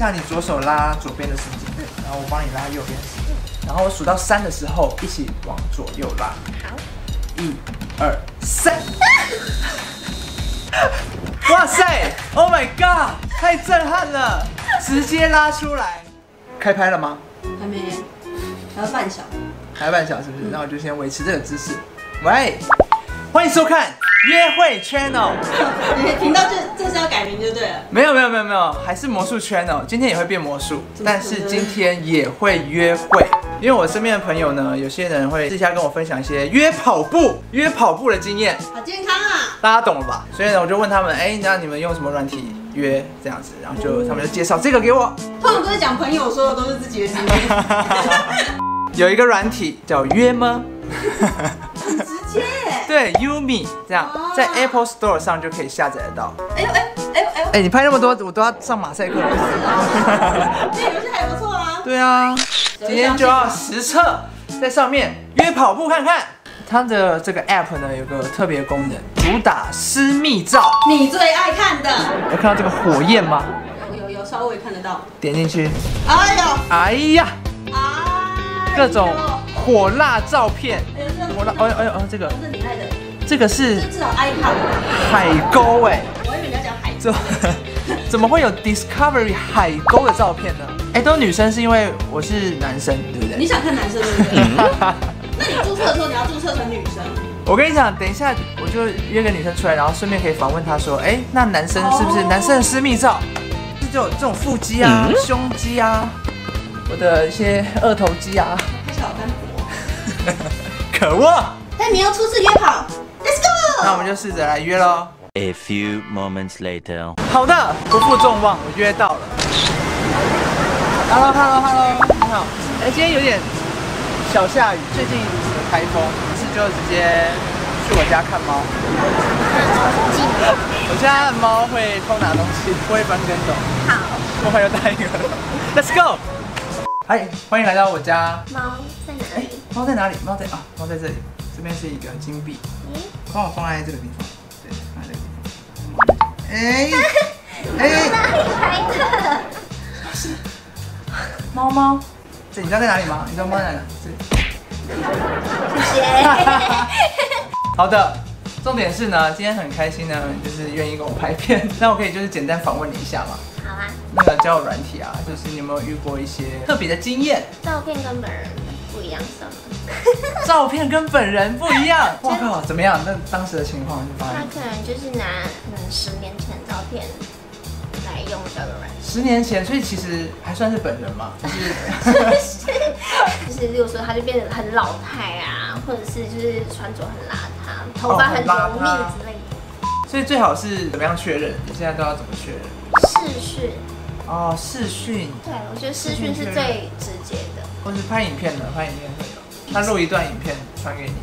下，你左手拉左边的丝巾，然后我帮你拉右边的丝巾，然后我数到3的时候，一起往左右拉。好，1、2、3。哇塞 ！Oh my god！ 太震撼了，直接拉出来。开拍了吗？还没，还有半小时。还有半小时是不是？那我就先维持这个姿势。喂，欢迎收看。 约会 channel， 你的频道这是要改名就对了。没有，还是魔术 channel。今天也会变魔术，但是今天也会约会。因为我身边的朋友呢，有些人会私下跟我分享一些约跑步的经验，好健康啊，大家懂了吧？所以呢，我就问他们，那你们用什么软体约这样子？然后就他们就介绍这个给我。通常都是讲朋友说的，都是自己的经验。有一个软体叫约吗？很直接。 对 ，Yumi 这样在 Apple Store 上就可以下载得到。哎，你拍那么多，我都要上马赛克。这游戏还不错啊。对啊，今天就要实测，在上面约跑步看看。它的这个 App 呢有个特别功能，主打私密照。你最爱看的。有看到这个火焰吗？有，稍微看得到。点进去。哎呦！哎呀！各种火辣照片。 哎呦，这个是你爱的，这个是至少 icon 海沟哎，我以为你要讲海沟，怎么会有 Discovery 海沟的照片呢？哎，都女生是因为我是男生，对不对？你想看男生对不对？那你注册的时候你要注册成女生。我跟你讲，等一下我就约个女生出来，然后顺便可以访问她说，哎，那男生是不是男生的私密照？就这种腹肌啊、胸肌啊，我的一些二头肌啊，还是好单薄。 可恶！但你要初次约跑 ，Let's go！ 那我们就试着来约喽。A few moments later。好的，不负众望，我约到了。Hello， 你好。今天有点小下雨，最近台风，于是就直接去我家看猫。我家的猫会偷拿东西，不会翻跟斗。好，我还有带一个。Let's go！ 嗨，欢迎来到我家。猫在哪里？ 猫在哪里？猫在这里。这边是一个金币，帮我放在这个地方。对，放在这个地方。哪里来的？是猫。这你知道在哪里吗？你知道猫在哪里？这里。谢谢。好的，重点是呢，今天很开心呢，就是愿意跟我拍片，那我可以就是简单访问你一下嘛。 好啊，那个交友软体啊，就是你有没有遇过一些特别的经验？照片跟本人不一样是吗？照片跟本人不一样，我靠，怎么样？那当时的情况是吧？他可能就是拿10年前的照片来用交友软体。10年前，所以其实还算是本人嘛，就是例如说他就变得很老态啊，或者是就是穿着很邋遢，头发很浓密之类的。所以最好是怎么样确认？你现在都要怎么确认？ 视讯哦，视讯。对，我觉得视讯是最直接的。或是拍影片的，拍影片会有。他录一段影片传给你。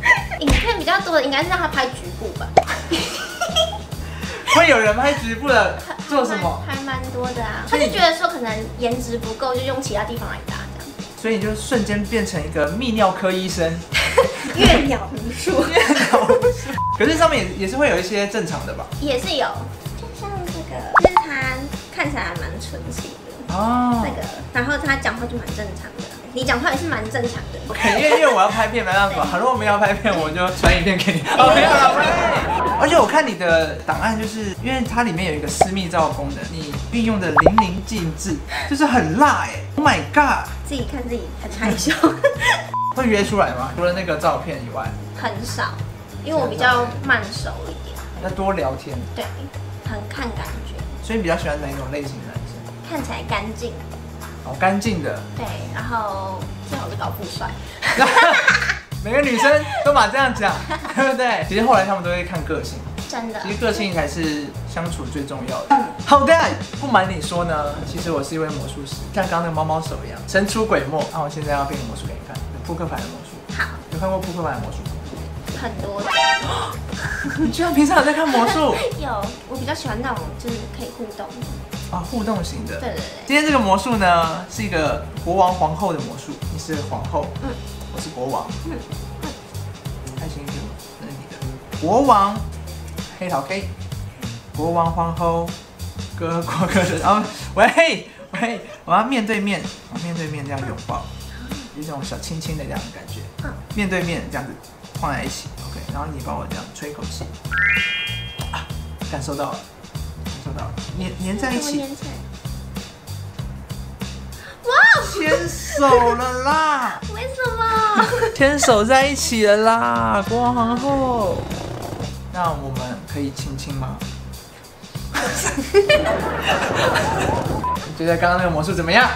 影片比较多的应该是让他拍局部吧。会有人拍局部的，做什么？还蛮多的啊。他就觉得说可能颜值不够，就用其他地方来搭这样。所以你就瞬间变成一个泌尿科医生。阅鸟无数。可是上面也是会有一些正常的吧？也是有。 就是他看起来还蛮纯情的哦，那个，然后他讲话就蛮正常的，你讲话也是蛮正常的。OK， 因为我要拍片没办法，如果我们要拍片，我就传影片给你。哦，没有了。而且我看你的档案，就是因为它里面有一个私密照功能，你运用的淋漓尽致，就是很辣哎 ！Oh my god！ 自己看自己很害羞。会约出来吗？除了那个照片以外，很少，因为我比较慢熟一点。要多聊天。对。 很看感觉，所以你比较喜欢哪一种类型的男生？看起来干净，哦，干净的，对，然后最好是高富帅。每个女生都嘛这样讲，对不对？其实后来他们都会看个性，真的，其实个性才是相处最重要的。好的，不瞒你说呢，其实我是一位魔术师，像刚刚那个猫猫手一样，神出鬼没。那我现在要变魔术给你看，扑克牌的魔术。好，有看过扑克牌的魔术吗？ 很多的，你居然平常有在看魔术？有，我比较喜欢那种就是可以互动啊，互动型的。对对对。今天这个魔术呢，是一个国王皇后的魔术。你是皇后，嗯，我是国王，嗯，开心一点，那是你的。国王，黑桃 K， 国王皇后，哥国歌的，啊，喂，我嘿，我要面对面，面对面这样拥抱，有一种小亲亲的这样的感觉。面对面这样子放在一起 ，OK。然后你帮我这样吹一口气，啊，感受到了，感受到了，粘在一起。哇！牵手了啦！为什么？牵手在一起了啦，国王皇后。那我们可以亲亲吗？ 你觉得刚刚那个魔术怎么样？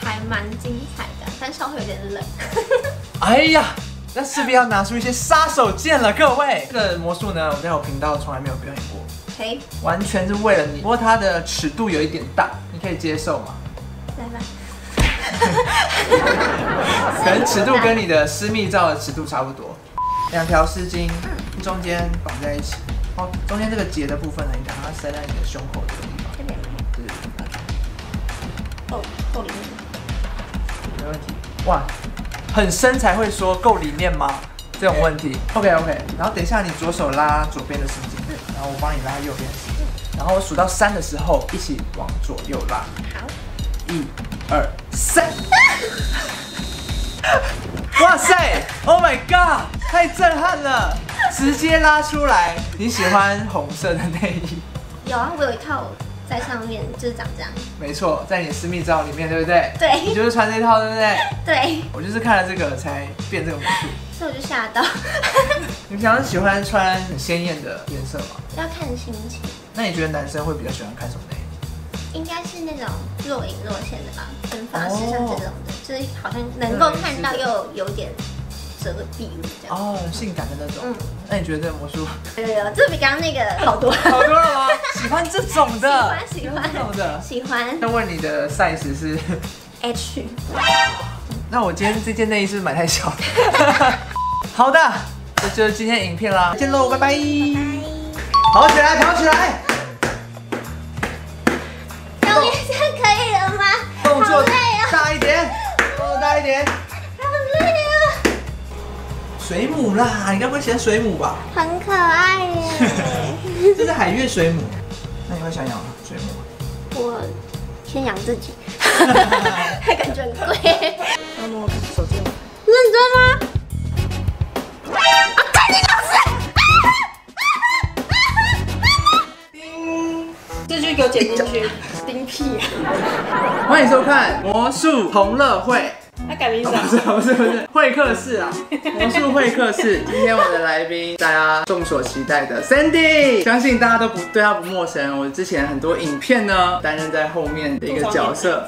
还蛮精彩的，但稍微有点冷。哎呀，那势必要拿出一些杀手锏了，各位。这个魔术呢，我在我频道从来没有表演过， Okay. 完全是为了你。不过它的尺度有一点大，你可以接受吗？来吧。可能尺度跟你的私密照的尺度差不多。两条丝巾中间绑在一起。 哦，中间这个结的部分呢，你把它塞在你的胸口这个地方。这边吗？对。够里面。没问题。哇，很深才会说够里面吗？这种问题。OK。然后等一下，你左手拉左边的绳子，然后我帮你拉右边的绳子。然后我数到3的时候，一起往左右拉。好。1、2、3。哇塞 ！Oh my god！ 太震撼了。 直接拉出来！你喜欢红色的内衣？有啊，我有一套在上面，就是长这样。没错，在你私密照里面，对不对？对。你就是穿这套，对不对？对。我就是看了这个才变这个魔术，所以我就吓到。你平常喜欢穿很鲜艳的颜色吗？要看心情。那你觉得男生会比较喜欢看什么内衣？应该是那种若隐若现的吧，跟发饰像这种的，就是好像能够看到又有点。 哦，性感的那种。嗯，那你觉得这个魔术？有，这比刚刚那个好多好多了吗？喜欢这种的，喜欢这种的，喜欢。那问你的 size 是 H。那我今天这件内衣是不是买太小了？好的，这就是今天影片啦，见喽，拜拜。跑起来，跑起来。终于现在可以了吗？动作大一点，动作大一点。 水母啦，你该不会喜欢水母吧？很可爱耶！这是海月水母，那你会想养水母吗？我先养自己，感觉很贵。那摸手机吗？认真吗？啊！赶紧老师！叮，这句给我剪进去。叮屁！欢迎收看魔术同乐会。 他改名字？不是，会客室啊，魔术会客室。今天我的来宾，大家众所期待的 Sandy， 相信大家都不对他不陌生。我之前很多影片呢，担任在后面的一个角色，